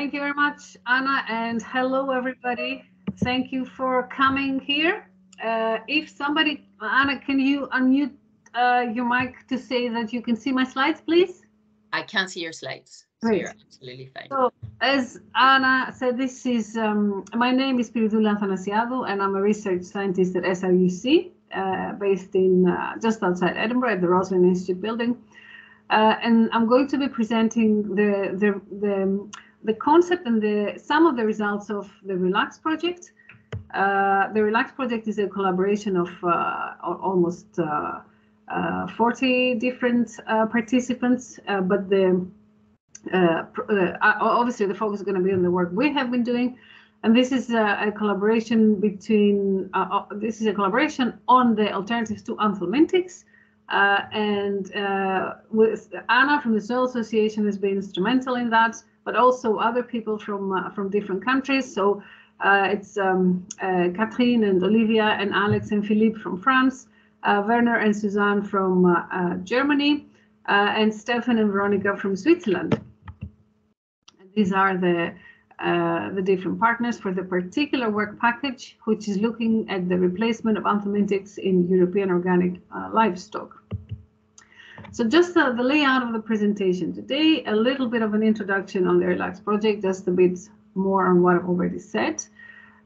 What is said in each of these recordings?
Thank you very much, Anna, and hello, everybody. Thank you for coming here. If somebody, Anna, can you unmute your mic to say that you can see my slides, please? I can see your slides. Great. So you're absolutely fine. So, as Anna said, this is my name is Spiridoula Athanasiadou, and I'm a research scientist at SRUC, based in just outside Edinburgh at the Roslin Institute building. And I'm going to be presenting the concept and some of the results of the RELACS project. The RELACS project is a collaboration of almost 40 different participants, but obviously the focus is going to be on the work we have been doing, and this is a collaboration between this is a collaboration on the alternatives to anthelmintics, and with Anna from the Soil Association has been instrumental in that, but also other people from different countries. So it's Catherine and Olivia and Alex and Philippe from France, Werner and Suzanne from Germany, and Stefan and Veronica from Switzerland. And these are the different partners for the particular work package, which is looking at the replacement of anthelmintics in European organic livestock. So just the layout of the presentation today, a little bit of an introduction on the RELACS project, just a bit more on what I've already said.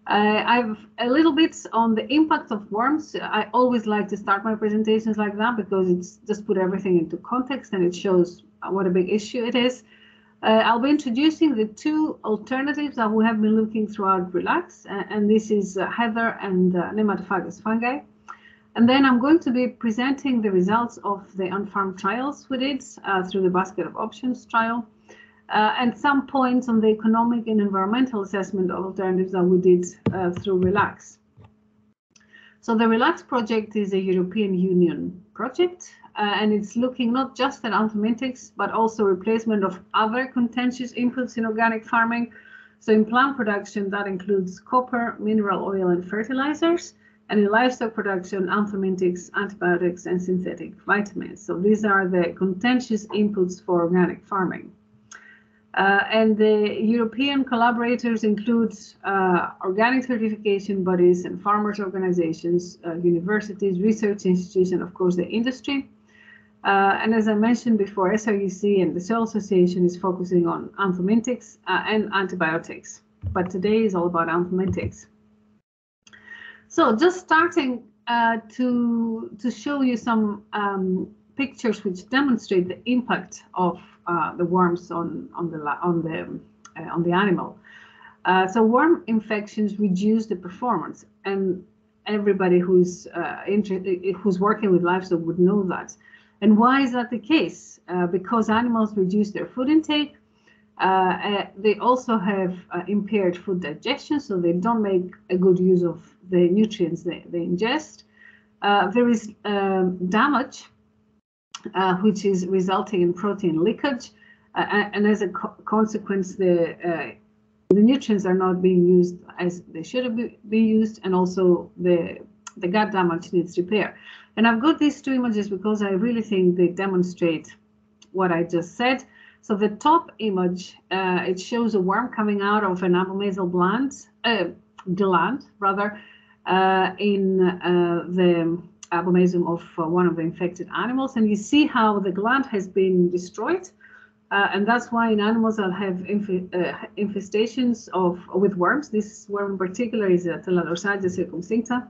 I've a little bit on the impact of worms. I always like to start my presentations like that because it's just put everything into context and it shows what a big issue it is. I'll be introducing the two alternatives that we have been looking throughout RELACS, and this is Heather and Nematophagous fungi. And then I'm going to be presenting the results of the on-farm trials we did through the basket of options trial, and some points on the economic and environmental assessment of alternatives that we did through RELACS. So the RELACS project is a European Union project, and it's looking not just at anthelmintics, but also replacement of other contentious inputs in organic farming. So in plant production, that includes copper, mineral oil, and fertilizers. And in livestock production, anthelmintics, antibiotics, and synthetic vitamins. So these are the contentious inputs for organic farming. And the European collaborators include organic certification bodies and farmers' organizations, universities, research institutions, and of course the industry. And as I mentioned before, SRUC and the Soil Association is focusing on anthelmintics and antibiotics. But today is all about anthelmintics. So just starting to show you some pictures which demonstrate the impact of the worms on the animal. So worm infections reduce the performance, and everybody who's working with livestock would know that. And why is that the case? Because animals reduce their food intake. They also have impaired food digestion, so they don't make a good use of the nutrients they ingest. There is damage, which is resulting in protein leakage, and as a consequence, the nutrients are not being used as they should be used, and also the gut damage needs repair. And I've got these two images because I really think they demonstrate what I just said. So the top image, it shows a worm coming out of an abomasal gland in the abomasum of one of the infected animals. And you see how the gland has been destroyed. And that's why in animals that have infestations with worms, this worm in particular is a Teladorsagia circumcincta,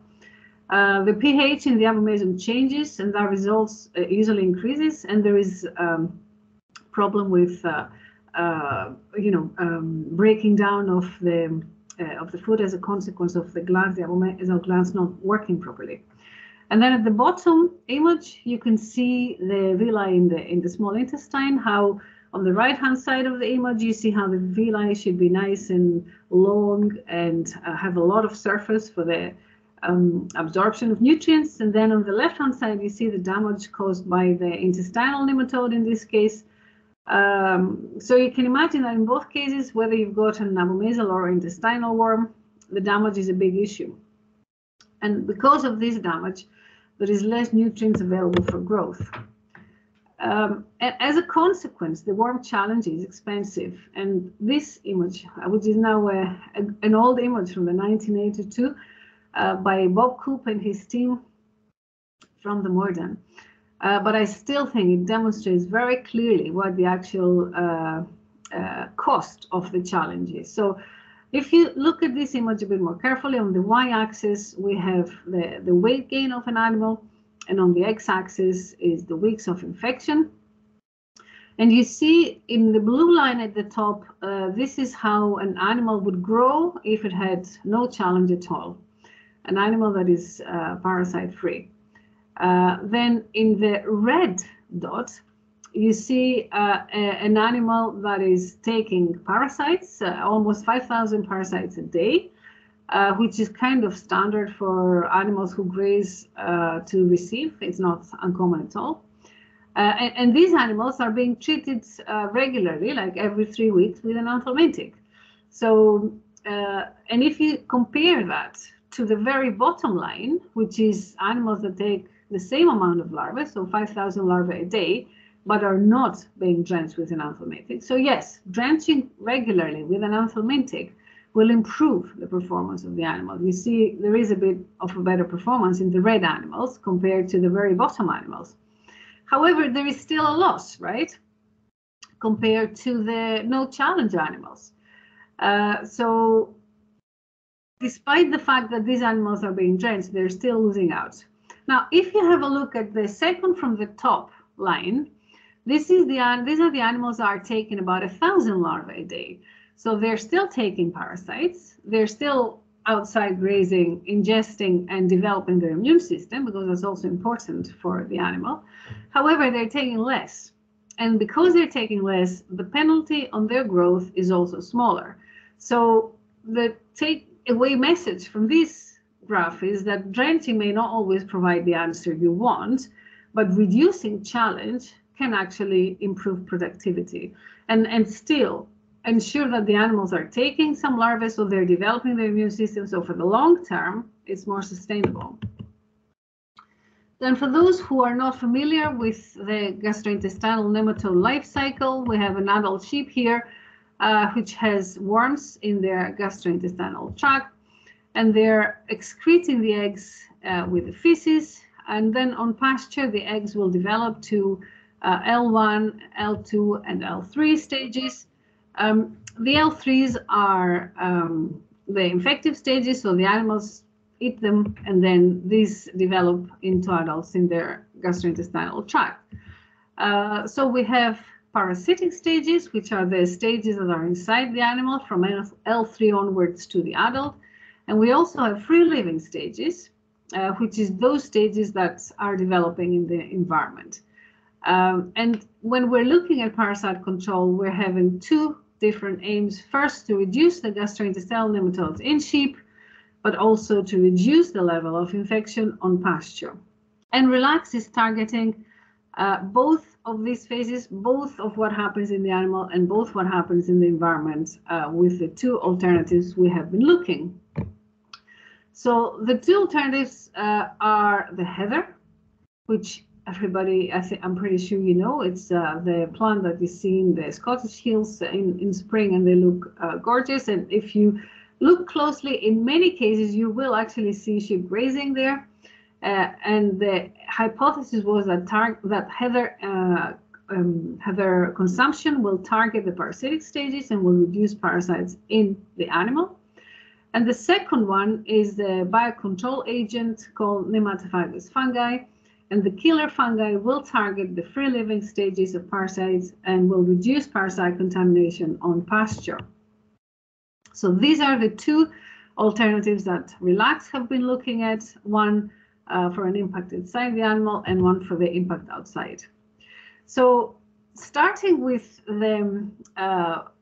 the pH in the abomasum changes, and that results usually increases, and there is problem with breaking down of the food as a consequence of the glands, the abomasal glands not working properly. And then at the bottom image, you can see the villi in the small intestine. How on the right-hand side of the image, you see how the villi should be nice and long and have a lot of surface for the absorption of nutrients. And then on the left-hand side, you see the damage caused by the intestinal nematode in this case. So you can imagine that in both cases, whether you've got an abomasal or intestinal worm, the damage is a big issue. And because of this damage, there is less nutrients available for growth. And as a consequence, the worm challenge is expensive. And this image, which is now an old image from the 1982 by Bob Koop and his team from the Morden. But I still think it demonstrates very clearly what the actual cost of the challenge is. So if you look at this image a bit more carefully, on the y-axis, we have the weight gain of an animal. And on the x-axis is the weeks of infection. And you see in the blue line at the top, this is how an animal would grow if it had no challenge at all, an animal that is parasite-free. Then in the red dot, you see an animal that is taking parasites, almost 5,000 parasites a day. Which is kind of standard for animals who graze to receive. It's not uncommon at all. And these animals are being treated regularly, like every 3 weeks, with an anthelmintic. So, and if you compare that to the very bottom line, which is animals that take the same amount of larvae, so 5,000 larvae a day, but are not being drenched with an anthelmintic. So yes, drenching regularly with an anthelmintic will improve the performance of the animal. You see there is a bit of a better performance in the red animals compared to the very bottom animals. However, there is still a loss, right, compared to the no challenge animals. So despite the fact that these animals are being drenched, they're still losing out. Now, if you have a look at the second from the top line, these are the animals that are taking about 1,000 larvae a day. So they're still taking parasites, they're still outside grazing, ingesting and developing their immune system, because that's also important for the animal. However, they're taking less. And because they're taking less, the penalty on their growth is also smaller. So the takeaway message from this graph is that drenching may not always provide the answer you want, but reducing challenge can actually improve productivity and still ensure that the animals are taking some larvae, so they're developing their immune system, so for the long term, it's more sustainable. Then for those who are not familiar with the gastrointestinal nematode life cycle, we have an adult sheep here, which has worms in their gastrointestinal tract, and they're excreting the eggs with the feces, and then on pasture, the eggs will develop to L1, L2, and L3 stages. The L3s are the infective stages, so the animals eat them, and then these develop into adults in their gastrointestinal tract. So we have parasitic stages, which are the stages that are inside the animal from L3 onwards to the adult. And we also have free living stages, which is those stages that are developing in the environment. And when we're looking at parasite control, we're having two different aims. First, to reduce the gastrointestinal nematodes in sheep, but also to reduce the level of infection on pasture. And RELACS is targeting both of these phases, both of what happens in the animal and both what happens in the environment, with the two alternatives we have been looking. So the two alternatives are the Heather, which everybody, I'm pretty sure you know, it's the plant that you see in the Scottish hills in spring, and they look gorgeous. And if you look closely, in many cases, you will actually see sheep grazing there. And the hypothesis was that heather consumption will target the parasitic stages and will reduce parasites in the animal. And the second one is the biocontrol agent called Nematophagous fungi. And the killer fungi will target the free living stages of parasites and will reduce parasite contamination on pasture. So these are the two alternatives that RELACS have been looking at, one for an impact inside the animal and one for the impact outside. So starting with the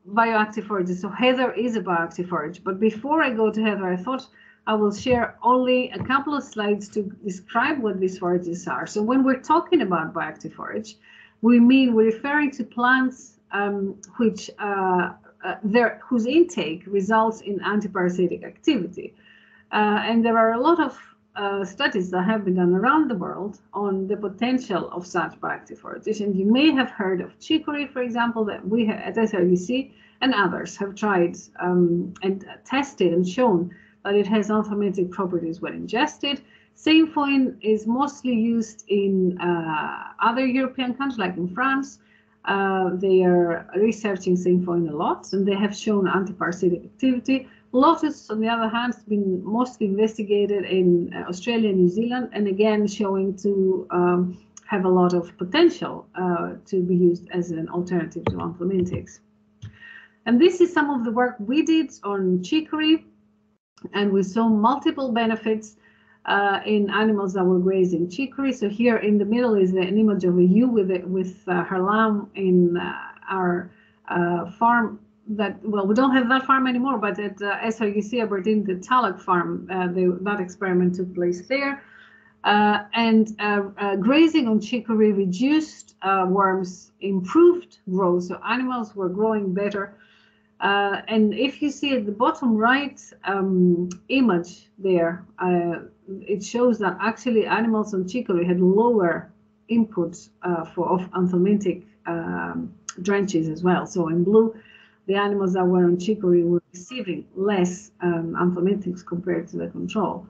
bioactive forages, so Heather is a bioactive forage, but before I go to Heather, I thought I will share only a couple of slides to describe what these forages are. So when we're talking about bioactive forage, we're referring to plants whose intake results in antiparasitic activity. And there are a lot of studies that have been done around the world on the potential of such bacteroids. And you may have heard of chicory, for example, that we at SRUC and others have tried and tested and shown that it has anthelmintic properties when ingested. Sainfoin is mostly used in other European countries, like in France. They are researching sainfoin a lot, and they have shown antiparasitic activity. Lotus, on the other hand, has been mostly investigated in Australia and New Zealand, and again showing to have a lot of potential to be used as an alternative to anthelmintics. And this is some of the work we did on chicory, and we saw multiple benefits in animals that were grazing chicory. So here in the middle is an image of a ewe with her lamb in our farm. That, well, we don't have that farm anymore, but at SRUC Aberdeen, the Talloc farm, that experiment took place there. Grazing on chicory reduced worms, improved growth, so animals were growing better. And if you see at the bottom right image there, it shows that actually animals on chicory had lower inputs of anthelmintic drenches as well. So in blue, the animals that were on chicory were receiving less anthelmintics compared to the control.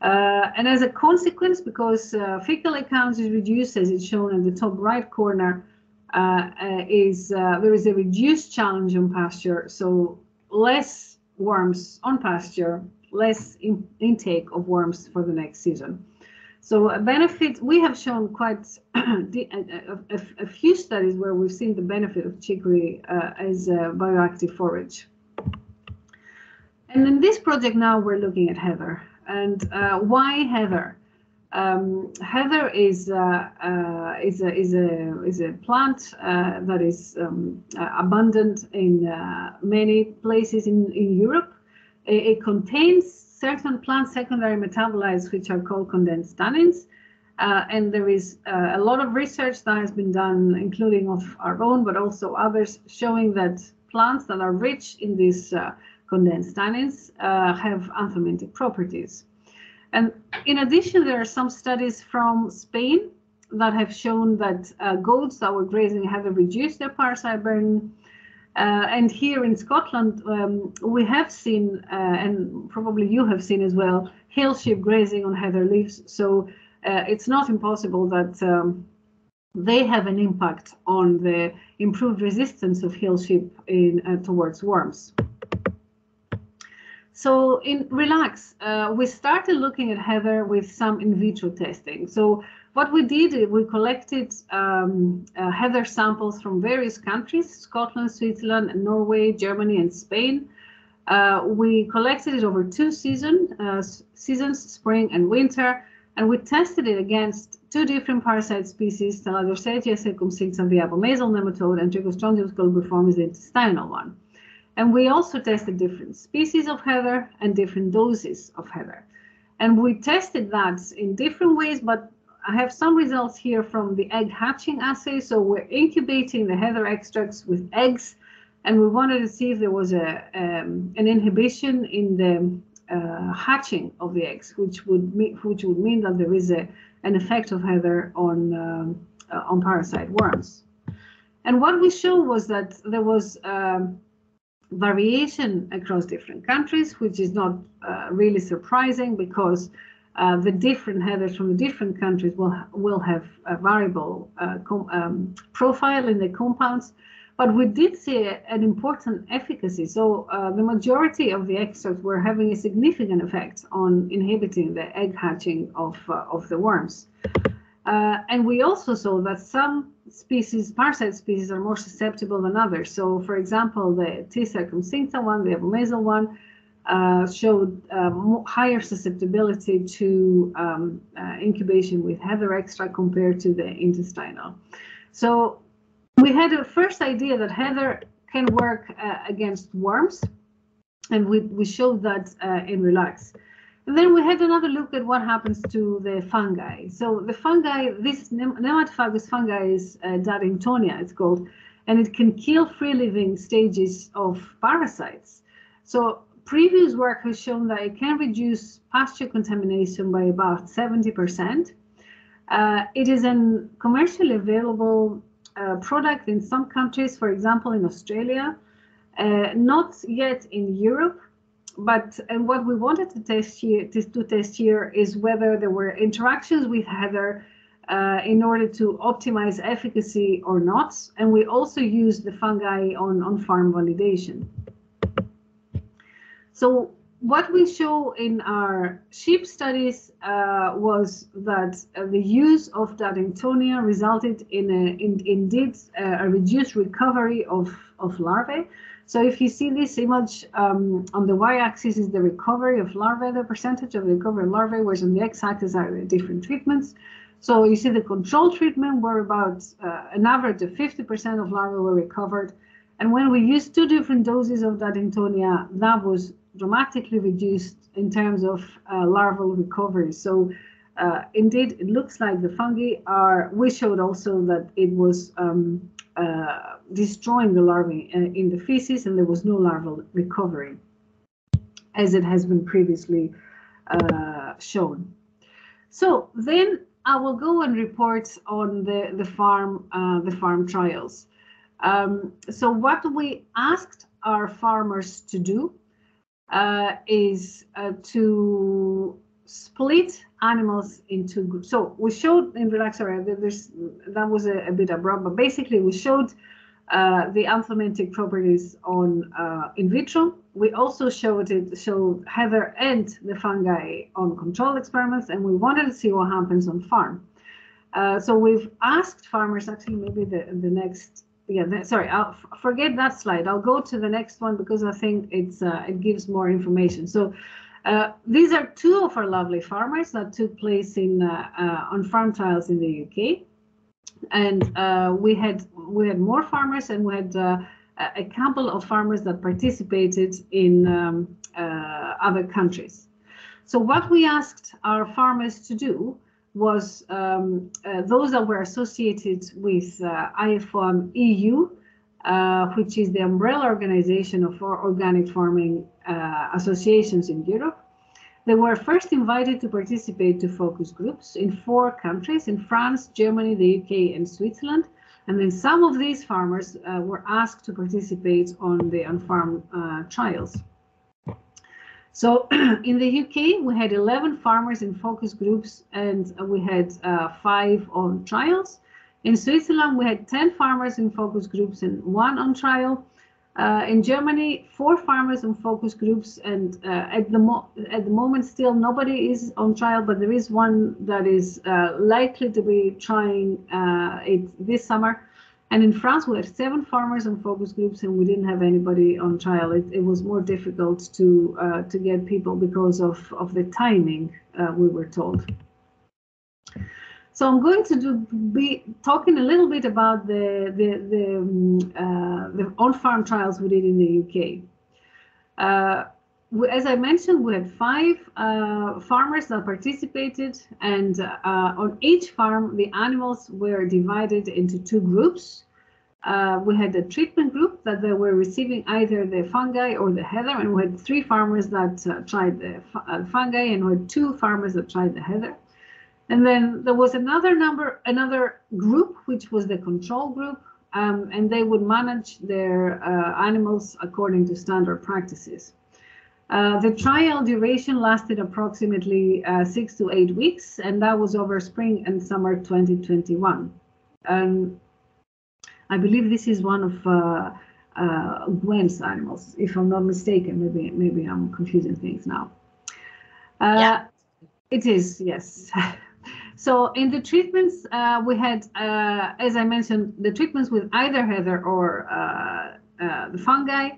And as a consequence, because fecal accounts is reduced, as it's shown in the top right corner, there is a reduced challenge on pasture, so less worms on pasture, less intake of worms for the next season. So a benefit, we have shown quite a few studies where we've seen the benefit of chicory as a bioactive forage. And in this project now we're looking at heather. And why heather? Heather is a plant that is abundant in many places in Europe. It contains certain plant secondary metabolites, which are called condensed tannins. And there is a lot of research that has been done, including of our own, but also others, showing that plants that are rich in these condensed tannins have anthelmintic properties. And in addition, there are some studies from Spain that have shown that goats that were grazing have reduced their parasite burden. And here in Scotland, we have seen, and probably you have seen as well, hill sheep grazing on heather leaves. So it's not impossible that they have an impact on the improved resistance of hill sheep towards worms. So in RELACS, we started looking at heather with some in vitro testing. So what we did is we collected heather samples from various countries, Scotland, Switzerland, Norway, Germany, and Spain. We collected it over two seasons, spring and winter, and we tested it against two different parasite species, Teladorsagia circumcincta, the abomasal nematode, and Trichostrongylus colubriformis, the intestinal one. And we also tested different species of heather and different doses of heather. And we tested that in different ways, but I have some results here from the egg hatching assay. So we're incubating the heather extracts with eggs, and we wanted to see if there was an inhibition in the hatching of the eggs, which would mean that there is an effect of heather on parasite worms. And what we showed was that there was variation across different countries, which is not really surprising, because the different heathers from the different countries will have a variable profile in the compounds. But we did see an important efficacy. So the majority of the extracts were having a significant effect on inhibiting the egg hatching of the worms. And we also saw that some species, parasite species, are more susceptible than others. So, for example, the T. circumcincta one, the abomasal one, showed higher susceptibility to incubation with heather extract compared to the intestinal. So we had a first idea that heather can work against worms, and we showed that in RELACS. And then we had another look at what happens to the fungi. So the fungi, this Nematophagous fungi is Duddingtonia, it's called, and it can kill free-living stages of parasites. So previous work has shown that it can reduce pasture contamination by about 70%. It is a commercially available product in some countries, for example, in Australia, not yet in Europe. But and what we wanted to test here is whether there were interactions with Heather in order to optimize efficacy or not. And we also used the fungi on farm validation. So what we show in our sheep studies was that the use of Duddingtonia resulted in, indeed a reduced recovery of larvae. So if you see this image, on the y-axis is the recovery of larvae, the percentage of recovered larvae, whereas on the x-axis are the different treatments. So you see the control treatment where about an average of 50% of larvae were recovered. And when we used two different doses of Duddingtonia, that was dramatically reduced in terms of larval recovery. So indeed, it looks like the fungi are, we showed also that it was destroying the larvae in the feces, and there was no larval recovery, as it has been previously shown. So then I will go and report on the farm trials. So what we asked our farmers to do is to split animals into groups. So we showed in RELACS, sorry, that was a bit abrupt, but basically we showed the anthelmintic properties on in vitro. We also showed Heather and the fungi on control experiments, and we wanted to see what happens on farm. So we've asked farmers, actually maybe the next, sorry, I'll forget that slide. I'll go to the next one because I think it's it gives more information. So these are two of our lovely farmers that took place in on farm trials in the UK, and we had more farmers, and we had a couple of farmers that participated in other countries. So what we asked our farmers to do was those that were associated with IFOAM EU, which is the umbrella organization of our organic farming associations in Europe. They were first invited to participate to focus groups in four countries, in France, Germany, the UK, and Switzerland. And then some of these farmers were asked to participate on the on-farm trials. So in the UK, we had 11 farmers in focus groups, and we had 5 on trials. In Switzerland, we had 10 farmers in focus groups and 1 on trial. In Germany, 4 farmers in focus groups, and at the moment still nobody is on trial, but there is one that is likely to be trying it this summer. And in France, we had 7 farmers in focus groups, and we didn't have anybody on trial. It was more difficult to get people because of the timing, we were told. So I'm going to be talking a little bit about the on-farm trials we did in the UK. As I mentioned, we had 5 farmers that participated, and on each farm, the animals were divided into 2 groups. We had a treatment group that they were receiving either the fungi or the heather, and we had 3 farmers that tried the fungi, and we had 2 farmers that tried the heather. And then there was another group, which was the control group, and they would manage their animals according to standard practices. The trial duration lasted approximately 6 to 8 weeks, and that was over spring and summer 2021. I believe this is one of Gwen's animals, if I'm not mistaken. Maybe I'm confusing things now. Yeah. It is, yes. So in the treatments, we had, as I mentioned, the treatments with either heather or the fungi.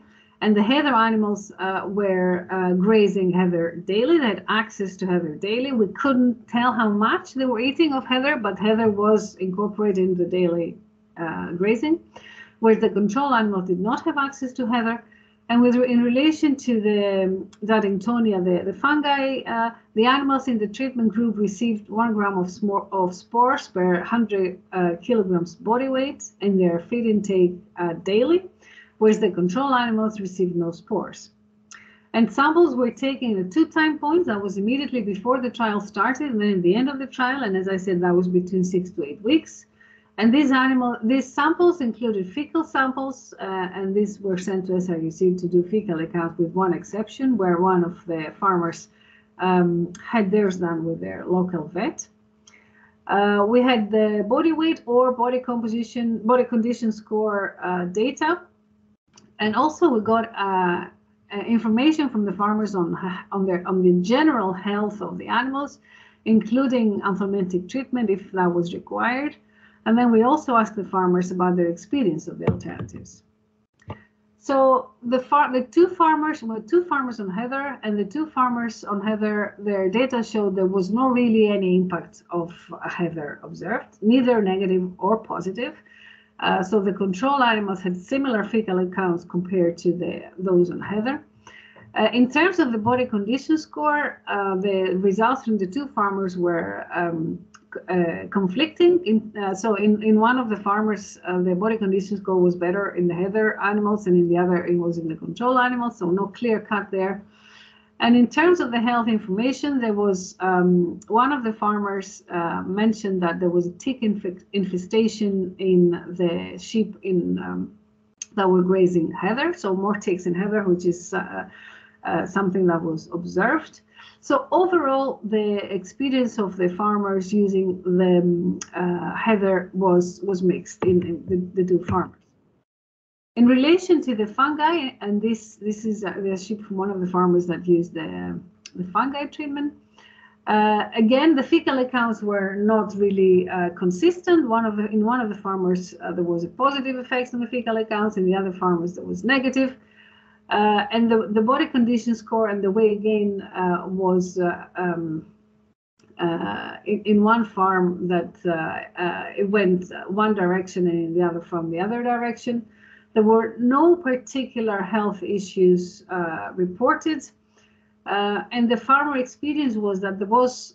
And the heather animals were grazing heather daily. They had access to heather daily. We couldn't tell how much they were eating of heather, but heather was incorporated in the daily grazing, whereas the control animal did not have access to heather. And in relation to the Duddingtonia, the fungi, the animals in the treatment group received 1 gram of spores per 100 kilograms body weight in their feed intake daily, whereas the control animals received no spores. And samples were taken at two time points. That was immediately before the trial started, and then at the end of the trial. And as I said, that was between 6 to 8 weeks. And these samples included fecal samples, and these were sent to SRUC to do fecal account, with one exception, where one of the farmers had theirs done with their local vet. We had the body weight or body condition score data, and also we got information from the farmers on the general health of the animals, including anthelmintic treatment if that was required. And then we also asked the farmers about their experience of the alternatives. So the two farmers on Heather, their data showed there was no really any impact of Heather observed, neither negative or positive. So the control animals had similar fecal accounts compared to those on Heather. In terms of the body condition score, the results from the two farmers were conflicting. So in one of the farmers, the body condition score was better in the Heather animals, and in the other it was in the control animals, so no clear cut there. And in terms of the health information, there was one of the farmers mentioned that there was a tick infestation in the sheep that were grazing Heather, so more ticks in Heather, which is something that was observed. So overall, the experience of the farmers using the Heather was mixed in the two farmers. In relation to the fungi, and this is the sheep from one of the farmers that used the fungi treatment. Again, the fecal accounts were not really consistent. In one of the farmers, there was a positive effect on the fecal accounts, in the other farmers there was negative. And the body condition score and the weight gain was in one farm that it went one direction, and in the other farm the other direction. There were no particular health issues reported, and the farmer experience was that there was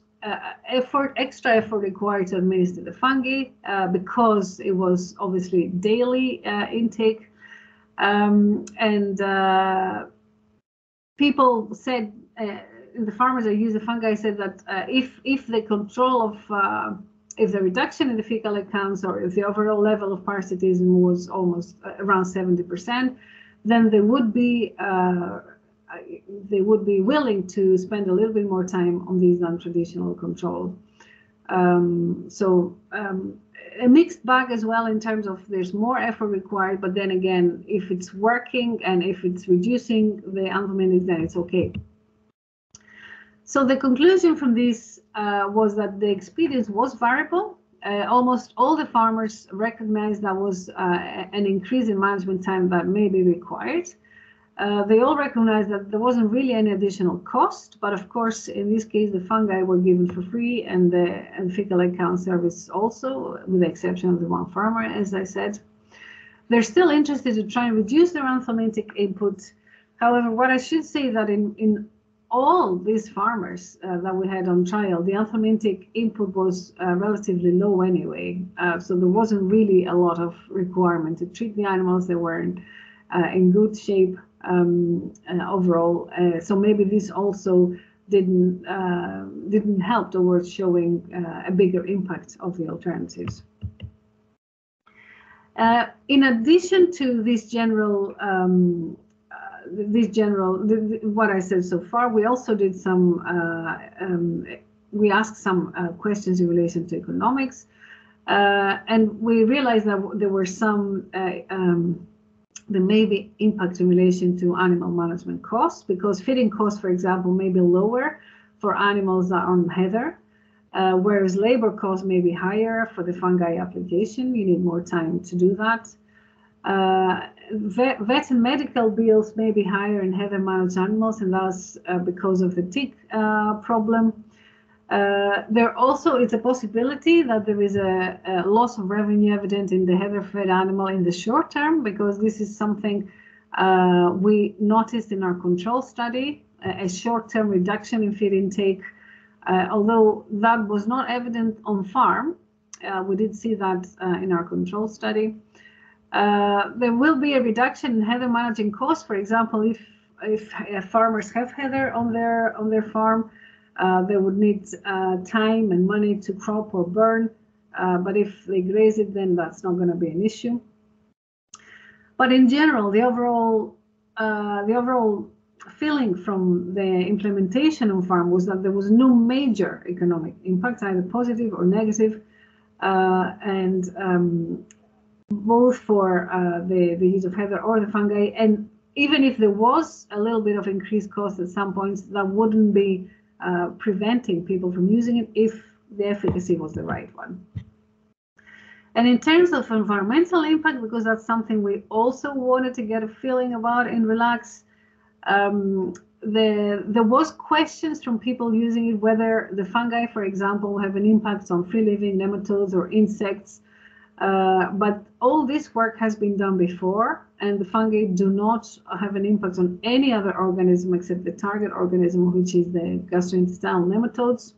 extra effort required to administer the fungi because it was obviously daily intake. People said, the farmers that use the fungi said that if the reduction in the fecal accounts, or if the overall level of parasitism was almost around 70%, then they would be willing to spend a little bit more time on these non-traditional control. A mixed bag as well, in terms of there's more effort required, but then again, if it's working and if it's reducing the anthelmintics, then it's okay. So the conclusion from this was that the experience was variable. Almost all the farmers recognized that was an increase in management time that may be required. They all recognized that there wasn't really any additional cost, but of course, in this case, the fungi were given for free, and the fecal account service also, with the exception of the one farmer, as I said. They're still interested to try and reduce their anthelmintic input. However, what I should say that in all these farmers that we had on trial, the anthelmintic input was relatively low anyway, so there wasn't really a lot of requirement to treat the animals. They were in good shape. Overall, so maybe this also didn't help towards showing a bigger impact of the alternatives. In addition to this general, what I said so far, we also did some. We asked some questions in relation to economics, and we realized that there were some. There may be impact in relation to animal management costs, because feeding costs, for example, may be lower for animals that are on Heather, whereas labor costs may be higher for the fungi application. You need more time to do that. Vet and medical bills may be higher in Heather managed animals, and that's because of the tick problem. There also is a possibility that there is a loss of revenue evident in the Heather-fed animal in the short term, because this is something we noticed in our control study, a short-term reduction in feed intake. Although that was not evident on farm, we did see that in our control study. There will be a reduction in Heather managing costs, for example, if if farmers have heather on their farm, they would need time and money to crop or burn. But if they graze it, then that's not going to be an issue. But in general, the overall feeling from the implementation on farm was that there was no major economic impact, either positive or negative, and both for the use of heather or the fungi. And even if there was a little bit of increased cost at some points, that wouldn't be preventing people from using it if the efficacy was the right one. And in terms of environmental impact, because that's something we also wanted to get a feeling about in RELACS, there was questions from people using it whether the fungi, for example, have an impact on free-living nematodes or insects. But all this work has been done before, and the fungi do not have an impact on any other organism except the target organism, which is the gastrointestinal nematodes.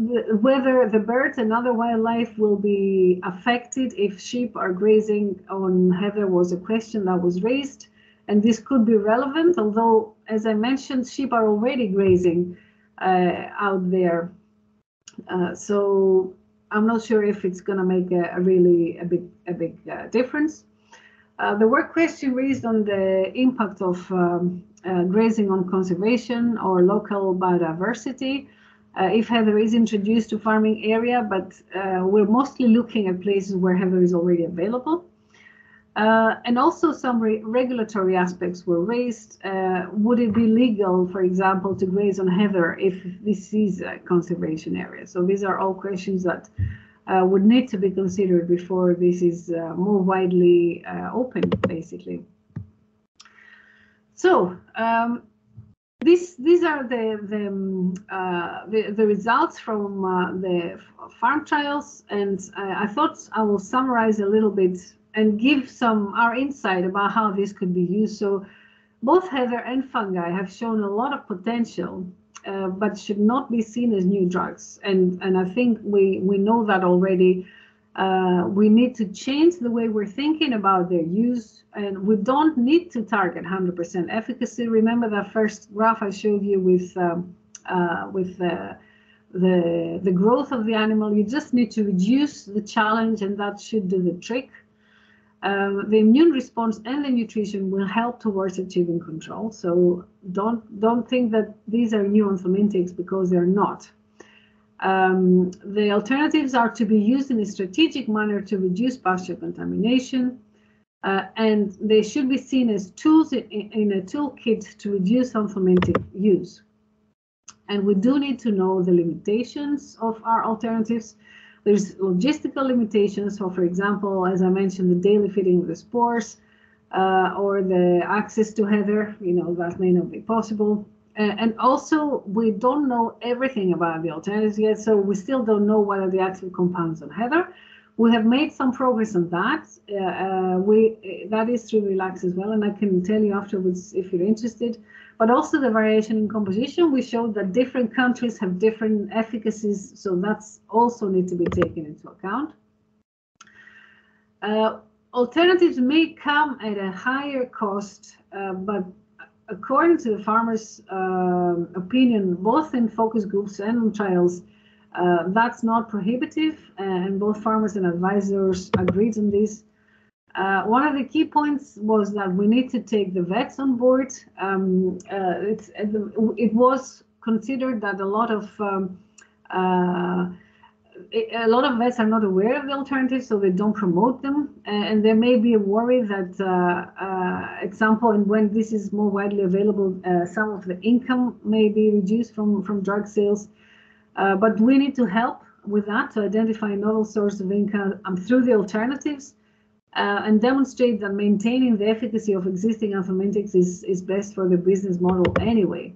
Whether the birds and other wildlife will be affected if sheep are grazing on heather was a question that was raised, and this could be relevant, although, as I mentioned, sheep are already grazing out there, so I'm not sure if it's going to make a really big difference. There were questions raised on the impact of grazing on conservation or local biodiversity. If heather is introduced to farming area, but we're mostly looking at places where heather is already available. And also some regulatory aspects were raised. Would it be legal, for example, to graze on heather if this is a conservation area? So these are all questions that would need to be considered before this is more widely open, basically. So, These are the results from the farm trials, and I thought I will summarize a little bit and give our insight about how this could be used. So both heather and fungi have shown a lot of potential, but should not be seen as new drugs. And I think we know that already. We need to change the way we're thinking about their use, and we don't need to target 100% efficacy. Remember that first graph I showed you with the growth of the animal? You just need to reduce the challenge, and that should do the trick. The immune response and the nutrition will help towards achieving control. So don't think that these are new anthelmintics, because they're not. The alternatives are to be used in a strategic manner to reduce pasture contamination, and they should be seen as tools in a toolkit to reduce anthelmintic use. And we do need to know the limitations of our alternatives. There's logistical limitations, so for example, as I mentioned, the daily feeding of the spores or the access to heather, you know, that may not be possible. And also, we don't know everything about the alternatives yet, so we still don't know what are the active compounds on heather. We have made some progress on that. That is through RELACS as well, and I can tell you afterwards if you're interested. But also the variation in composition, we showed that different countries have different efficacies, so that's also need to be taken into account. Alternatives may come at a higher cost, but according to the farmers' opinion, both in focus groups and on trials, that's not prohibitive, and both farmers and advisors agreed on this. One of the key points was that we need to take the vets on board. It was considered that a lot of vets are not aware of the alternatives, so they don't promote them, and there may be a worry that at some point when this is more widely available, some of the income may be reduced from drug sales, but we need to help with that, to identify novel source of income through the alternatives, and demonstrate that maintaining the efficacy of existing anthelmintics is best for the business model anyway.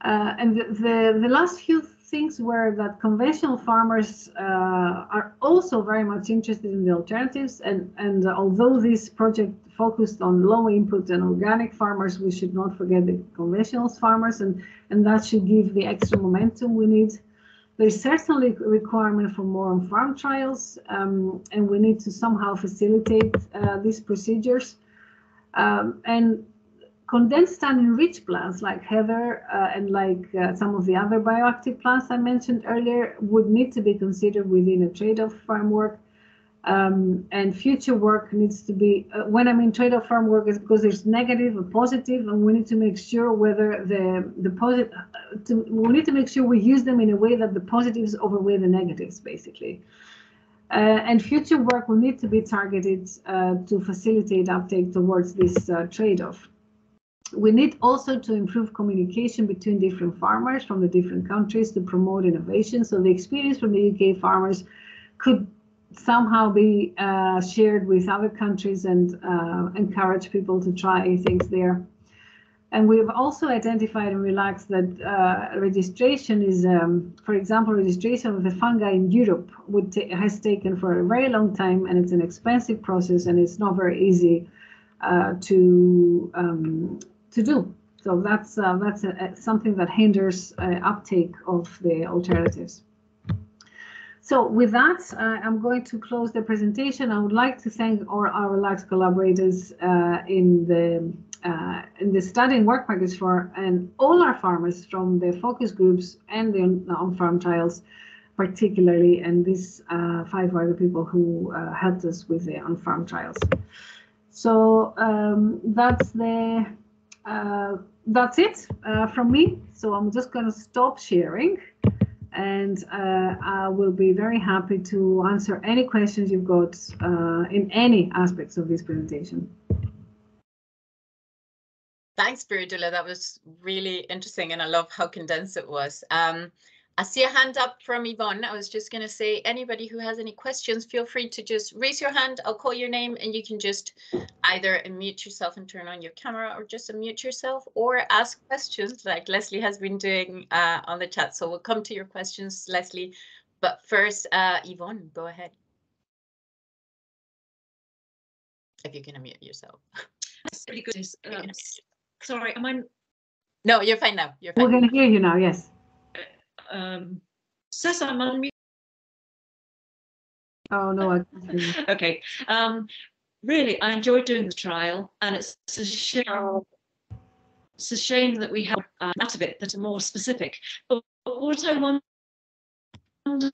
And the last few things were that conventional farmers are also very much interested in the alternatives, and although this project focused on low input and organic farmers, we should not forget the conventional farmers, and that should give the extra momentum we need. There is certainly a requirement for more on-farm trials, and we need to somehow facilitate these procedures. And condensed tannin-rich plants like heather and like some of the other bioactive plants I mentioned earlier would need to be considered within a trade-off farm work. And future work needs to be, when I mean trade-off farm work, is because there's negative or positive, and we need to make sure whether the positive, we need to make sure we use them in a way that the positives outweigh the negatives, basically. And future work will need to be targeted to facilitate uptake towards this trade-off. We need also to improve communication between different farmers from the different countries to promote innovation. So the experience from the UK farmers could somehow be shared with other countries and encourage people to try things there. And we've also identified in RELACS that registration is, for example, registration of the fungi in Europe has taken for a very long time, and it's an expensive process, and it's not very easy to do. So that's something that hinders uptake of the alternatives. So with that, I'm going to close the presentation. I would like to thank all our RELACS collaborators in the study and work package for, and all our farmers from the focus groups and the on-farm trials particularly. And these 5 are the people who helped us with the on-farm trials. So that's it from me. So I'm just going to stop sharing. And I will be very happy to answer any questions you've got in any aspects of this presentation. Thanks, Spiridoula. That was really interesting, and I love how condensed it was. I see a hand up from Yvonne. I was just going to say, anybody who has any questions, feel free to just raise your hand. I'll call your name, and you can just either unmute yourself and turn on your camera, or just unmute yourself, or ask questions like Leslie has been doing on the chat. So we'll come to your questions, Leslie. But first, Yvonne, go ahead. If you can unmute yourself. That's pretty good. Sorry, am I? No, you're fine now. You're fine. We're going to hear you now, yes. Says I'm on mute. Oh no, I can't hear you. Okay. Really, I enjoyed doing the trial, and it's a shame that we have out of it that are more specific. But what I wondered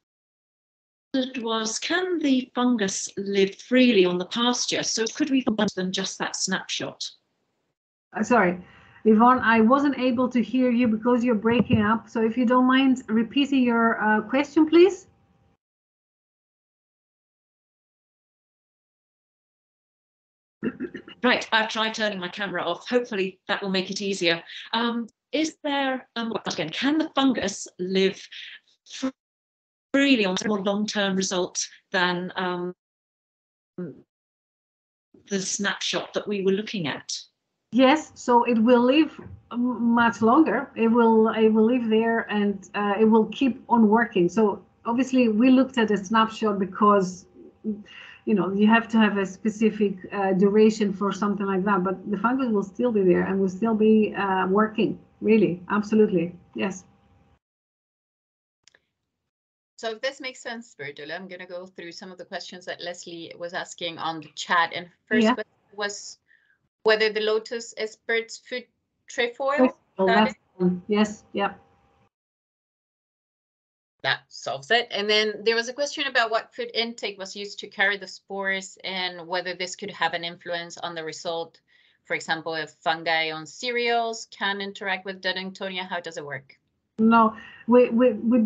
was, can the fungus live freely on the pasture? So could we find them just that snapshot? Sorry. Yvonne, I wasn't able to hear you because you're breaking up. So if you don't mind repeating your question, please. Right, I've tried turning my camera off. Hopefully that will make it easier. Is there, again, can the fungus live freely on a more long-term result than the snapshot that we were looking at? Yes, so it will live much longer. It will live there, and it will keep on working. So obviously, we looked at a snapshot because, you know, you have to have a specific duration for something like that. But the fungus will still be there and will still be working. Really, absolutely, yes. So if this makes sense, Spiridoula, I'm going to go through some of the questions that Leslie was asking on the chat. And first question was, whether the lotus is bird's food trefoil? Yes, yeah. That solves it. And then there was a question about what food intake was used to carry the spores and whether this could have an influence on the result. For example, if fungi on cereals can interact with Duddingtonia, how does it work? No, we do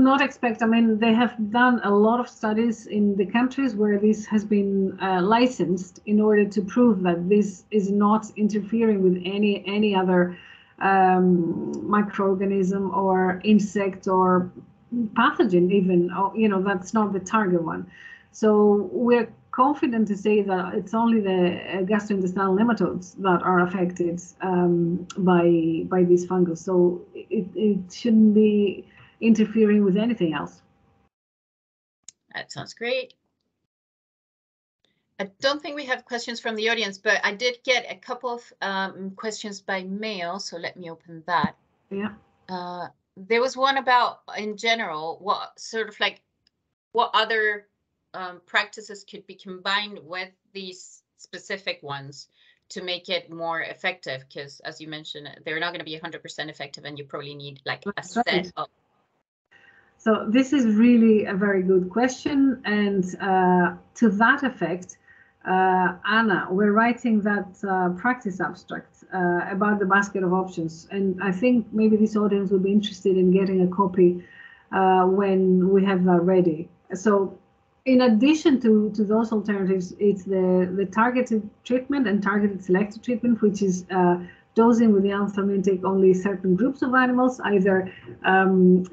not expect. I mean, they have done a lot of studies in the countries where this has been licensed in order to prove that this is not interfering with any other microorganism or insect or pathogen even, or, you know, that's not the target one. So we're confident to say that it's only the gastrointestinal nematodes that are affected by these fungus, so it shouldn't be interfering with anything else. That sounds great. I don't think we have questions from the audience, but I did get a couple of questions by mail, so let me open that. Yeah. There was one about, in general, what other practices could be combined with these specific ones to make it more effective, because as you mentioned, they're not going to be 100% effective, and you probably need like a set of. So this is really a very good question, and to that effect, Anna, we're writing that practice abstract about the basket of options, and I think maybe this audience will be interested in getting a copy when we have that ready. So in addition to those alternatives, it's the targeted treatment and targeted selective treatment, which is dosing with the anthelm intake only certain groups of animals, either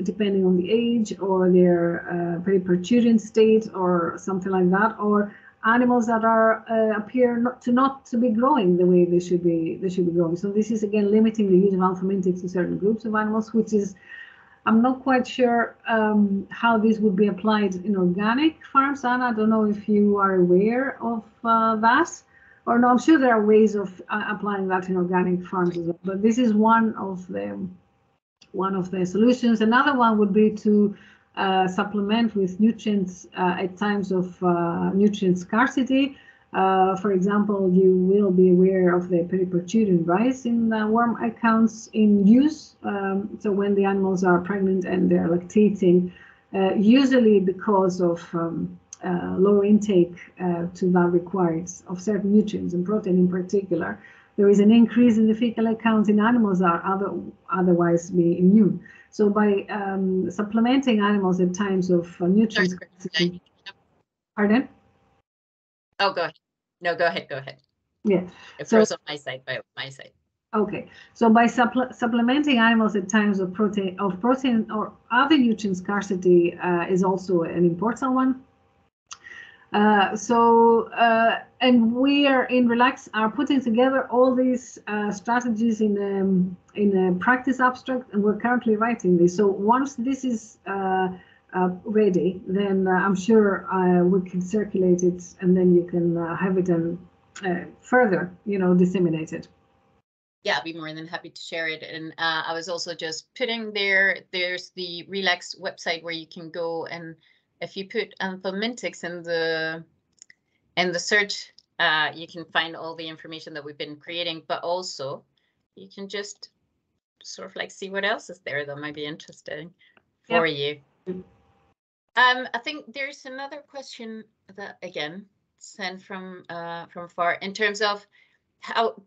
depending on the age or their periparturient state or something like that, or animals that are appear not to be growing the way they should be growing. So this is again limiting the use of anthelm intake to certain groups of animals, which is, I'm not quite sure how this would be applied in organic farms. Anna, I don't know if you are aware of that, or no, I'm sure there are ways of applying that in organic farms as well, but this is one of the solutions. Another one would be to supplement with nutrients at times of nutrient scarcity. For example, you will be aware of the periparturient rise in the worm egg counts in ewes. So when the animals are pregnant and they're lactating, usually because of lower intake to that required of certain nutrients and protein in particular, there is an increase in the fecal egg counts in animals that are otherwise be immune. So by supplementing animals at times of nutrients. Pardon? Oh, go ahead. No, go ahead. Go ahead. Yeah. It was on my side. By my side. Okay. So by supplementing animals at times of protein or other nutrient scarcity is also an important one. And we are in RELACS are putting together all these strategies in a practice abstract, and we're currently writing this. So once this is ready, then I'm sure we can circulate it, and then you can have it and further, disseminate it. Yeah, I'd be more than happy to share it. And I was also just putting there's the RELACS website where you can go, and if you put anthelm intakes in the search, you can find all the information that we've been creating, but also you can just sort of like see what else is there that might be interesting for you. I think there's another question that again sent from far in terms of how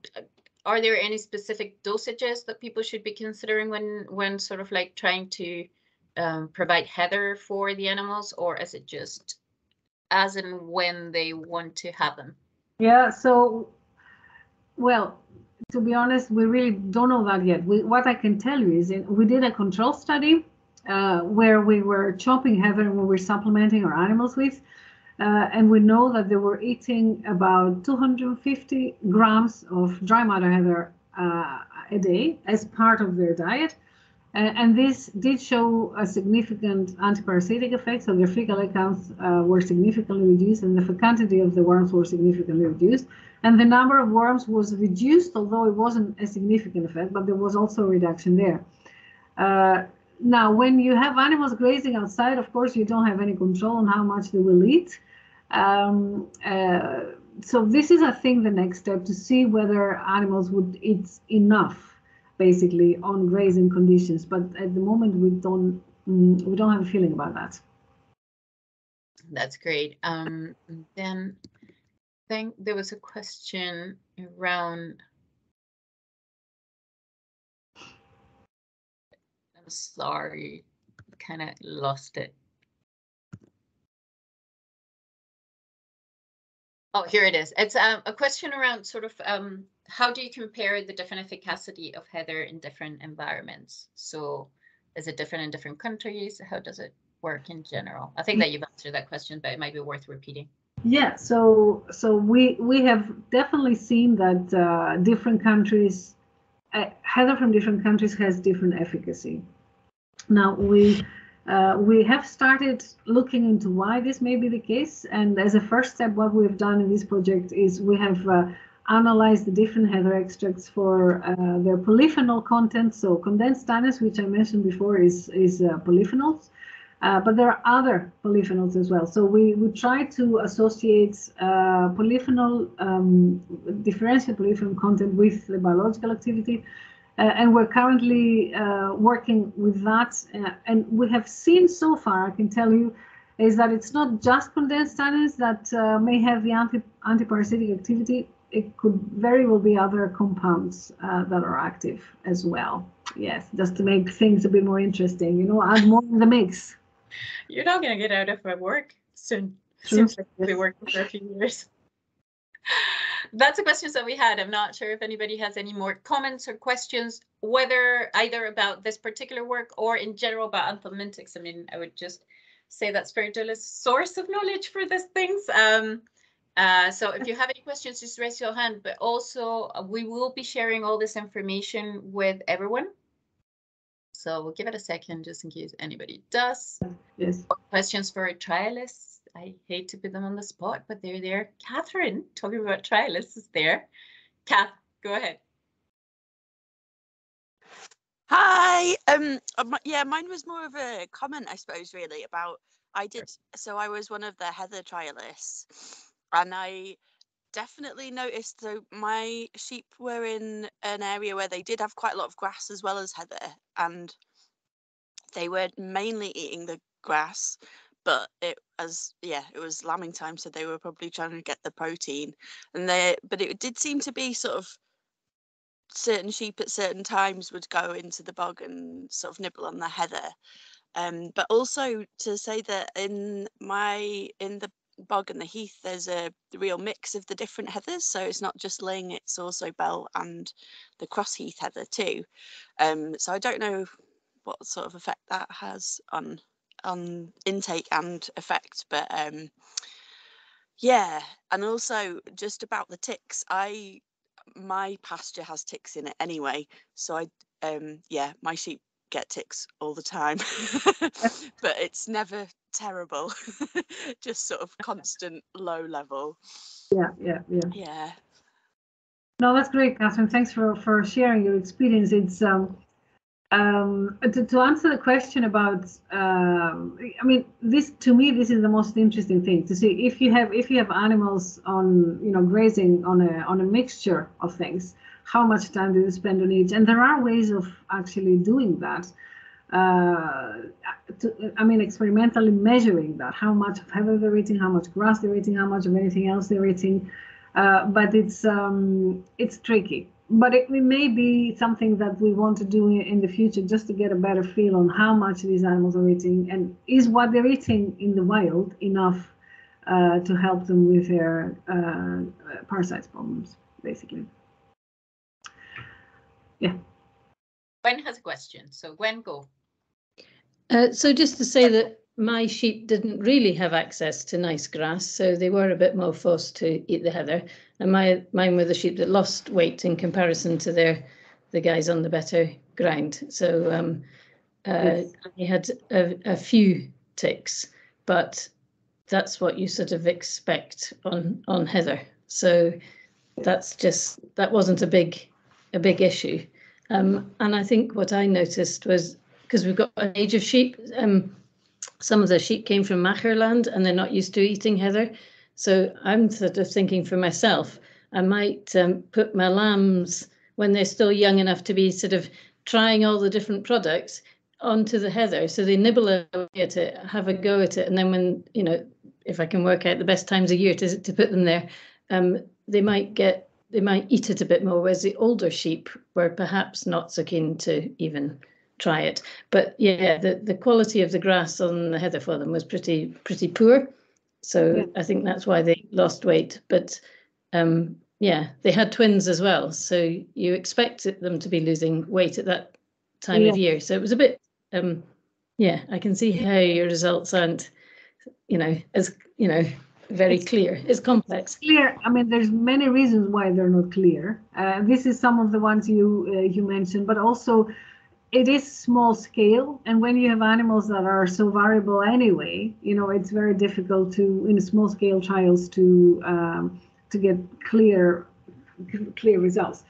are there any specific dosages that people should be considering when sort of like trying to provide heather for the animals, or is it just as and when they want to have them? Yeah, so, well, to be honest, we really don't know that yet. What I can tell you is we did a control study where we were chopping heather and we were supplementing our animals with, and we know that they were eating about 250 grams of dry matter heather a day as part of their diet. And this did show a significant antiparasitic effect, so their fecal egg counts were significantly reduced, and the fecundity of the worms were significantly reduced. And the number of worms was reduced, although it wasn't a significant effect, but there was also a reduction there. Now, when you have animals grazing outside, of course, you don't have any control on how much they will eat. So this is, I think, the next step, to see whether animals would eat enough, basically, on grazing conditions, but at the moment we don't have a feeling about that. That's great. Then I think there was a question around I'm sorry, kind of lost it. Oh, here it is. It's a question around sort of how do you compare the different efficacy of heather in different environments? So is it different in different countries? How does it work in general? I think that you've answered that question, but it might be worth repeating. Yeah, so we have definitely seen that different countries, heather from different countries has different efficacy. Now we have started looking into why this may be the case, and as a first step, what we've done in this project is we have analyze the different heather extracts for their polyphenol content. So condensed tannins, which I mentioned before, is polyphenols. But there are other polyphenols as well. So we try to associate polyphenol, differentiate polyphenol content with the biological activity. And we're currently working with that. And we have seen so far, I can tell you, is that it's not just condensed tannins that may have the antiparasitic activity. It could very well be other compounds that are active as well. Yes, just to make things a bit more interesting, you know, add more in the mix. You're not going to get out of my work soon. True. Seems like we've been working for a few years. That's the questions that we had. I'm not sure if anybody has any more comments or questions, whether either about this particular work or in general about anthelmintics. I mean, I would just say that's Spiridoula's source of knowledge for these things. So if you have any questions, just raise your hand, but also we will be sharing all this information with everyone. So we'll give it a second just in case anybody does. Yes. Questions for trialists. I hate to put them on the spot, but they're there. Catherine, talking about trialists, is there. Kath, go ahead. Hi. Yeah, mine was more of a comment, I suppose, really, about I was one of the Heather trialists. And I definitely noticed, so my sheep were in an area where they did have quite a lot of grass as well as heather, and they were mainly eating the grass, but it was lambing time, so they were probably trying to get the protein. And but it did seem to be sort of certain sheep at certain times would go into the bog and sort of nibble on the heather. But also to say that in the bog and the heath there's a real mix of the different heathers, so it's not just ling, it's also bell and the cross heath heather too. So I don't know what sort of effect that has on intake and effect, but yeah. And also just about the ticks, my pasture has ticks in it anyway, so I my sheep get ticks all the time but it's never terrible just sort of constant low level. Yeah No, that's great, Catherine, thanks for sharing your experience. It's to answer the question about I mean, this is the most interesting thing to see, if you have animals on, you know, grazing on a mixture of things, how much time do you spend on each? And there are ways of actually doing that. Experimentally measuring that, how much of heather they're eating, how much grass they're eating, how much of anything else they're eating. But it's tricky. But it may be something that we want to do in the future, just to get a better feel on how much these animals are eating, and is what they're eating in the wild enough to help them with their parasites problems, basically. Yeah. Gwen has a question, so Gwen, go. So just to say that my sheep didn't really have access to nice grass, so they were a bit more forced to eat the heather. And mine were the sheep that lost weight in comparison to the guys on the better ground. So they had a few ticks, but that's what you sort of expect on heather. So that wasn't a big issue. And I think what I noticed was, because we've got an age of sheep, some of the sheep came from Macherland and they're not used to eating heather. So I'm sort of thinking for myself, I might put my lambs, when they're still young enough to be sort of trying all the different products, onto the heather. So they nibble away at it, have a go at it. And then when, you know, if I can work out the best times a year to put them there, they might eat it a bit more, whereas the older sheep were perhaps not so keen to even try it. But yeah, the quality of the grass on the heather for them was pretty poor. So yeah. I think that's why they lost weight. But they had twins as well. So you expected them to be losing weight at that time of year. So it was a bit, I can see how your results aren't, very clear. It's complex. Clear. I mean, there's many reasons why they're not clear. This is some of the ones you mentioned, but also it is small scale. And when you have animals that are so variable anyway, you know, it's very difficult to, in small scale trials, to get clear results.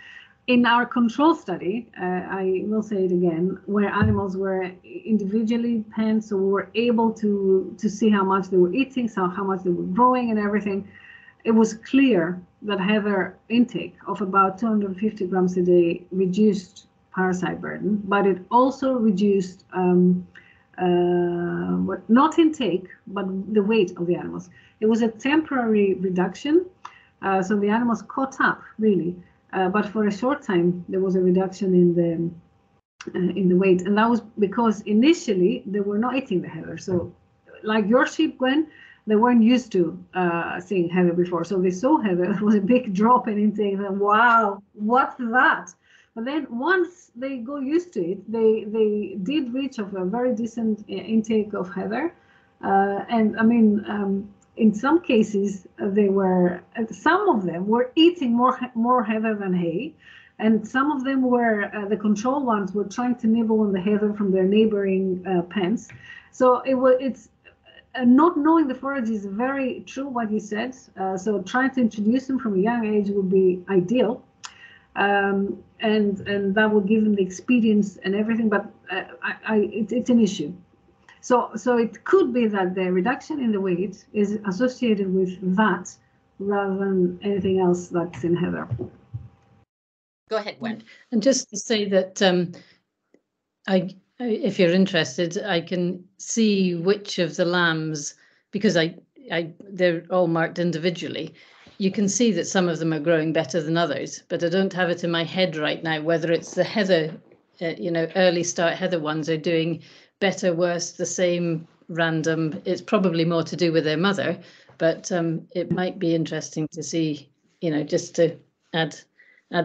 In our control study, I will say it again, where animals were individually penned, so we were able to see how much they were eating, so how much they were growing and everything, it was clear that Heather intake of about 250 grams a day reduced parasite burden, but it also reduced, not intake, but the weight of the animals. It was a temporary reduction, so the animals caught up, really. But for a short time, there was a reduction in the weight, and that was because initially they were not eating the heather. So, like your sheep, Gwen, they weren't used to seeing heather before. So they saw heather. It was a big drop in intake. And wow, what's that? But then once they got used to it, they did reach of a very decent intake of heather, and I mean. In some cases, some of them were eating more heather than hay, and some of them were, the control ones were trying to nibble on the heather from their neighboring pens. So it's not knowing the forage is very true what you said. So trying to introduce them from a young age would be ideal, and that will give them the experience and everything. But it's an issue. So it could be that the reduction in the weight is associated with that rather than anything else that's in heather. Go ahead, Gwen. And just to say that if you're interested, I can see which of the lambs, because they're all marked individually. You can see that some of them are growing better than others, but I don't have it in my head right now whether it's the heather, early start heather ones are doing better, worse, the same, random. It's probably more to do with their mother, but it might be interesting to see, just to add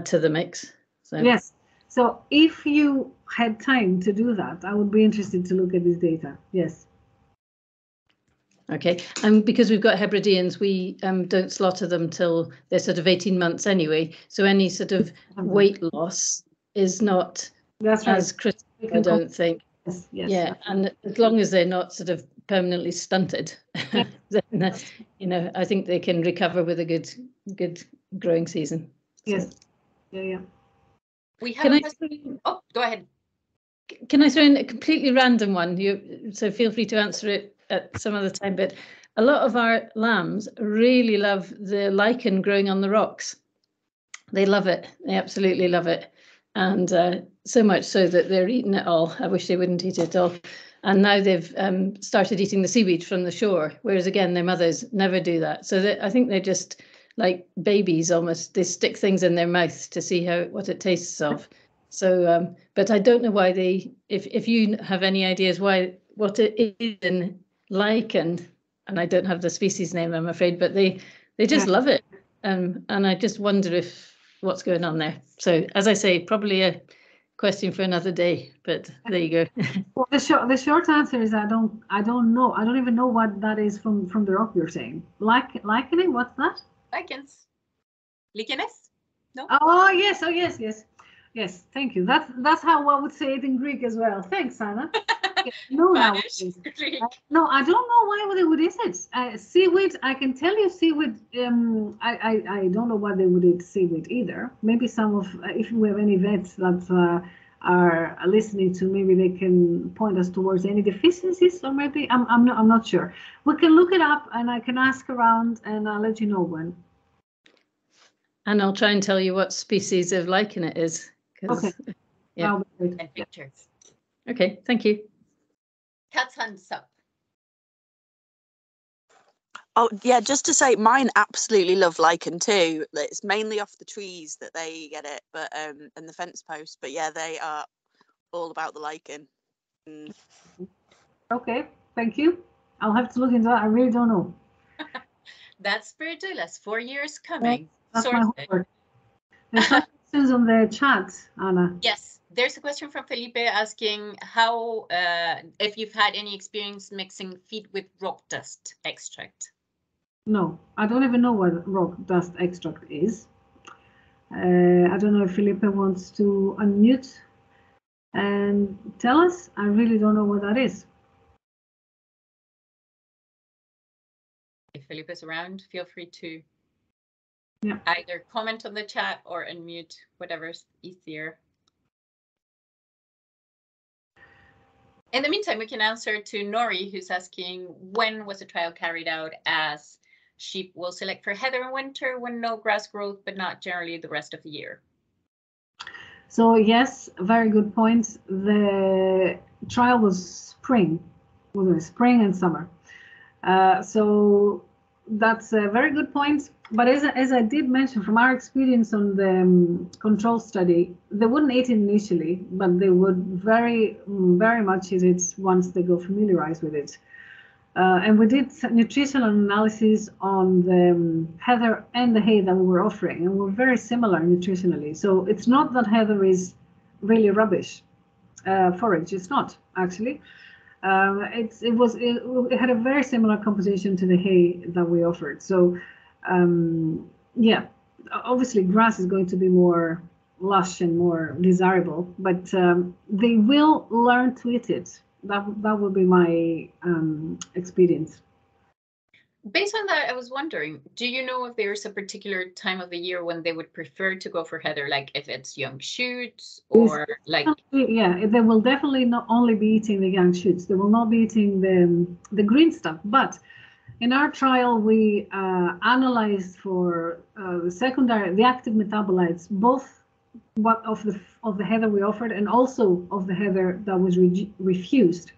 to the mix. So. Yes. So if you had time to do that, I would be interested to look at this data. Yes. Okay. And because we've got Hebrideans, we don't slaughter them till they're sort of 18 months anyway. So any sort of weight loss is not as critical, I don't think. Yes, yes. Yeah, and as long as they're not sort of permanently stunted, yes. Then I think they can recover with a good growing season. Yes, so. Yeah. We have. Oh, go ahead. Can I throw in a completely random one? So feel free to answer it at some other time. But a lot of our lambs really love the lichen growing on the rocks. They love it. They absolutely love it. And so much so that they're eating it all. I wish they wouldn't eat it all. And now they've started eating the seaweed from the shore, whereas, again, their mothers never do that. So I think they're just like babies almost. They stick things in their mouth to see what it tastes of. So, but I don't know why if you have any ideas what it is in lichen, and I don't have the species name, I'm afraid, but they just love it. And I just wonder what's going on there. So, as I say, probably a question for another day, but there you go. Well, the short answer is I don't know. I don't even know what that is from the rock you're saying. Lichen, what's that? Lichens. Lichenes? No. Oh yes, yes. Thank you. That's how I would say it in Greek as well. Thanks, Anna. No, no, I don't know why they would eat it. Seaweed, I can tell you seaweed. I don't know why they would eat seaweed either. Maybe if we have any vets that are listening to, maybe they can point us towards any deficiencies, or maybe I'm not sure. We can look it up, and I can ask around, and I'll let you know when. And I'll try and tell you what species of lichen it is. Okay. Yeah. And pictures. Okay. Thank you. Cat's hands up. Oh yeah, just to say, mine absolutely love lichen too. It's mainly off the trees that they get it, but and the fence posts. But yeah, they are all about the lichen. Mm. Okay, thank you. I'll have to look into that. I really don't know. That's Spiridoula's 4 years coming. That's my homework. There's some questions on the chat, Anna. Yes. There's a question from Felipe asking how, if you've had any experience mixing feed with rock dust extract. No, I don't even know what rock dust extract is. I don't know if Felipe wants to unmute and tell us. I really don't know what that is. If Felipe's around, feel free to Yeah. Either comment on the chat or unmute, whatever's easier. In the meantime, we can answer to Nori, who's asking, when was the trial carried out, as sheep will select for heather in winter when no grass growth, but not generally the rest of the year? So yes, very good point. The trial was spring, wasn't it? Spring and summer. So that's a very good point. But as I did mention, from our experience on the control study, they wouldn't eat it initially, but they would very much eat it once they go familiarized with it. And we did nutritional analysis on the heather and the hay that we were offering, and we're very similar nutritionally. So it's not that heather is really rubbish forage. It's not, actually. It had a very similar composition to the hay that we offered. So yeah, obviously grass is going to be more lush and more desirable, but they will learn to eat it. That would be my experience. Based on that, I was wondering, do you know if there's a particular time of the year when they would prefer to go for heather, like if it's young shoots or like... Yeah, they will definitely not only be eating the young shoots, they will not be eating the green stuff, but in our trial, we analyzed for the secondary, the active metabolites, both what of the heather we offered and also of the heather that was refused,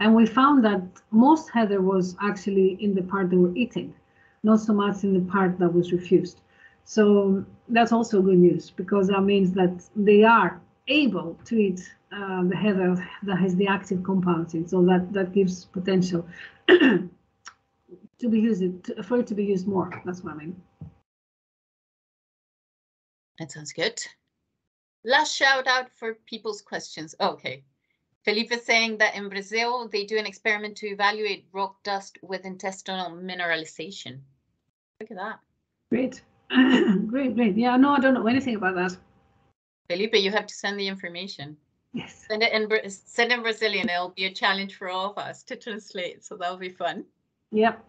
and we found that most heather was actually in the part they were eating, not so much in the part that was refused. So that's also good news, because that means that they are able to eat the heather that has the active compounds in, so that gives potential. To be used, for it to be used more. That's what I mean. That sounds good. Last shout out for people's questions. Okay. Felipe is saying that in Brazil, they do an experiment to evaluate rock dust with intestinal mineralization. Look at that. Great. Great. Yeah, no, I don't know anything about that. Felipe, you have to send the information. Yes. Send it in Brazilian. It'll be a challenge for all of us to translate. So that'll be fun. Yep.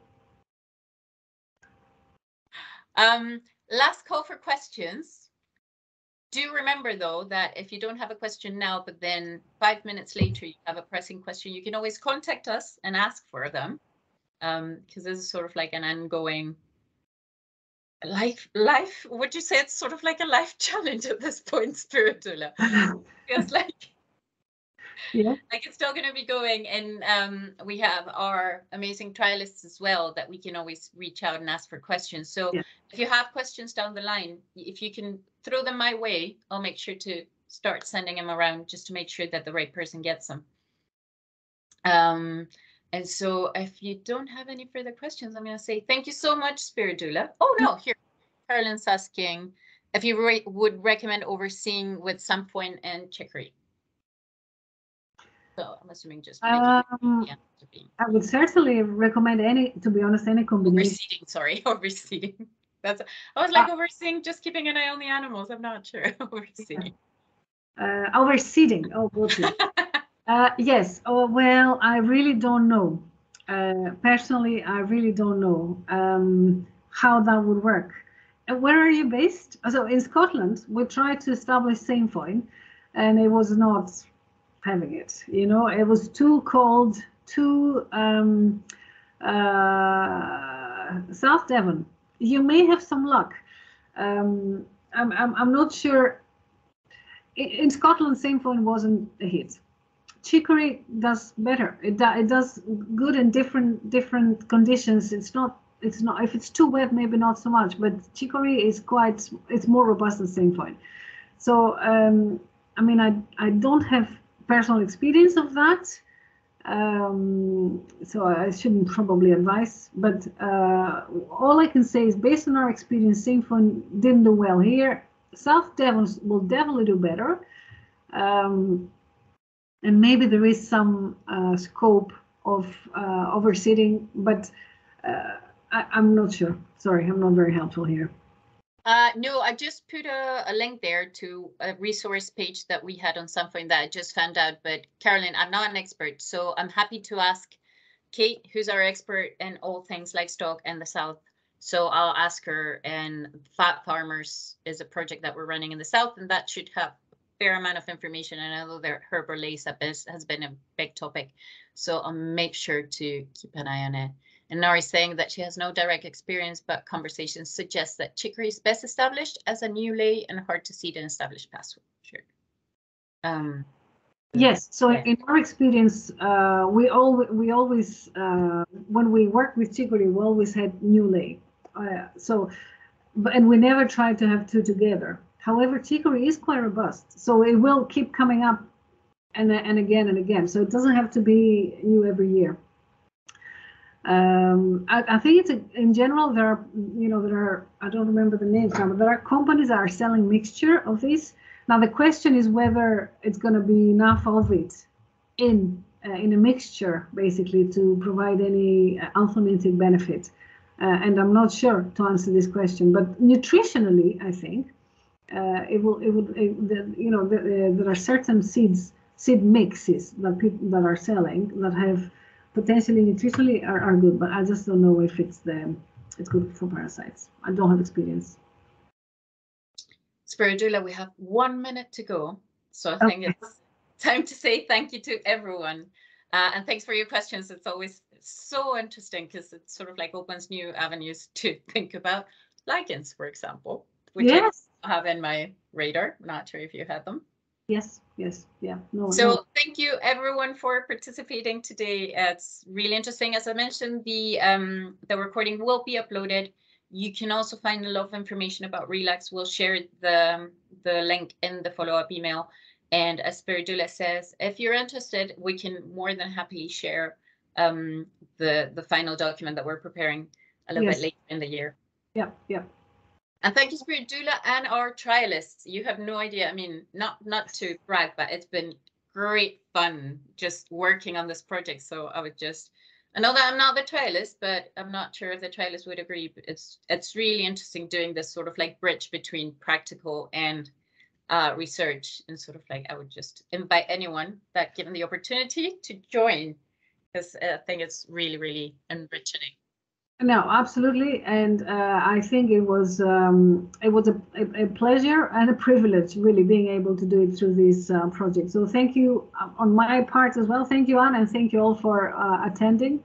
Last call for questions. Do remember, though, that if you don't have a question now, but then 5 minutes later you have a pressing question, you can always contact us and ask for them, because this is sort of like an ongoing life. Would you say it's sort of like a life challenge at this point, Spiridoula? Feels like. Yeah. Like it's still going to be going, and we have our amazing trialists as well that we can always reach out and ask for questions. So yeah. If you have questions down the line, if you can throw them my way, I'll make sure to start sending them around just to make sure that the right person gets them. And so if you don't have any further questions, I'm going to say thank you so much, Spiridoula. Oh, no, here, Carolyn's asking if you would recommend overseeing with Sainfoin and Chicory. So I'm assuming just I would certainly recommend any combination. Overseeding. I was like overseeing, just keeping an eye on the animals. I'm not sure. Overseeding. Overseeding. Oh, okay. Yes. Oh, well, I really don't know. Personally, I really don't know how that would work. Where are you based? So in Scotland, we tried to establish Sainfoin, and it was not having it, you know, it was too cold, too South Devon. You may have some luck. I'm not sure. In Scotland, Sainfoin wasn't a hit. Chicory does better. It does good in different conditions. It's not if it's too wet, maybe not so much. But chicory is quite. It's more robust than Sainfoin. So I mean, I don't have personal experience of that, so I shouldn't probably advise, but all I can say is based on our experience, Sainfoin didn't do well here. South Devon will definitely do better, and maybe there is some scope of overseeding, but I'm not sure. Sorry, I'm not very helpful here. No, I just put a link there to a resource page that we had on Sainfoin that I just found out. But Carolyn, I'm not an expert, so I'm happy to ask Kate, who's our expert in all things livestock and the South. So I'll ask her, and Fat Farmers is a project that we're running in the South, and that should have a fair amount of information. And I know that Herbalaceae has been a big topic, so I'll make sure to keep an eye on it. And Nori's saying that she has no direct experience, but conversations suggest that chicory is best established as a new lay and hard to seed and establish pasture. Sure. Yes, so in our experience, we always when we work with chicory, we always had new lay. And we never tried to have two together. However, chicory is quite robust, so it will keep coming up and again and again. So it doesn't have to be new every year. I think it's in general there are, you know, there are, I don't remember the names now, but there are companies that are selling mixture of this. Now the question is whether it's going to be enough of it in a mixture, basically, to provide any anthelmintic benefit. And I'm not sure to answer this question, but nutritionally, I think there are certain seed mixes that people that are selling that have potentially nutritionally are good, but I just don't know if it's good for parasites. I don't have experience. Spiridoula, we have 1 minute to go, so I think it's time to say thank you to everyone. And thanks for your questions. It's always so interesting because it sort of like opens new avenues to think about lichens, for example, which I have in my radar. I'm not sure if you had them. Yes, yeah. So thank you everyone for participating today. It's really interesting. As I mentioned, the recording will be uploaded. You can also find a lot of information about RELACS. We'll share the link in the follow-up email. And as Spiridoula says, if you're interested, we can more than happily share the final document that we're preparing a little bit later in the year. Yeah. And thank you, Spiridoula, and our trialists. You have no idea. I mean, not to brag, but it's been great fun just working on this project. So I know that I'm not the trialist, but I'm not sure if the trialist would agree. But it's really interesting doing this sort of like bridge between practical and research, and sort of like I would just invite anyone that given the opportunity to join, because I think it's really, really enriching. No, absolutely, and I think it was a pleasure and a privilege, really, being able to do it through this project. So thank you on my part as well. Thank you, Anne, and thank you all for attending,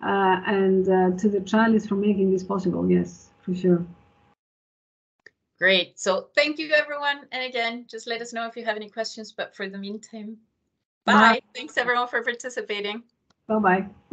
and to the trialists for making this possible. Yes, for sure. Great. So thank you, everyone, and again, just let us know if you have any questions. But for the meantime, bye. Thanks everyone for participating. Bye bye.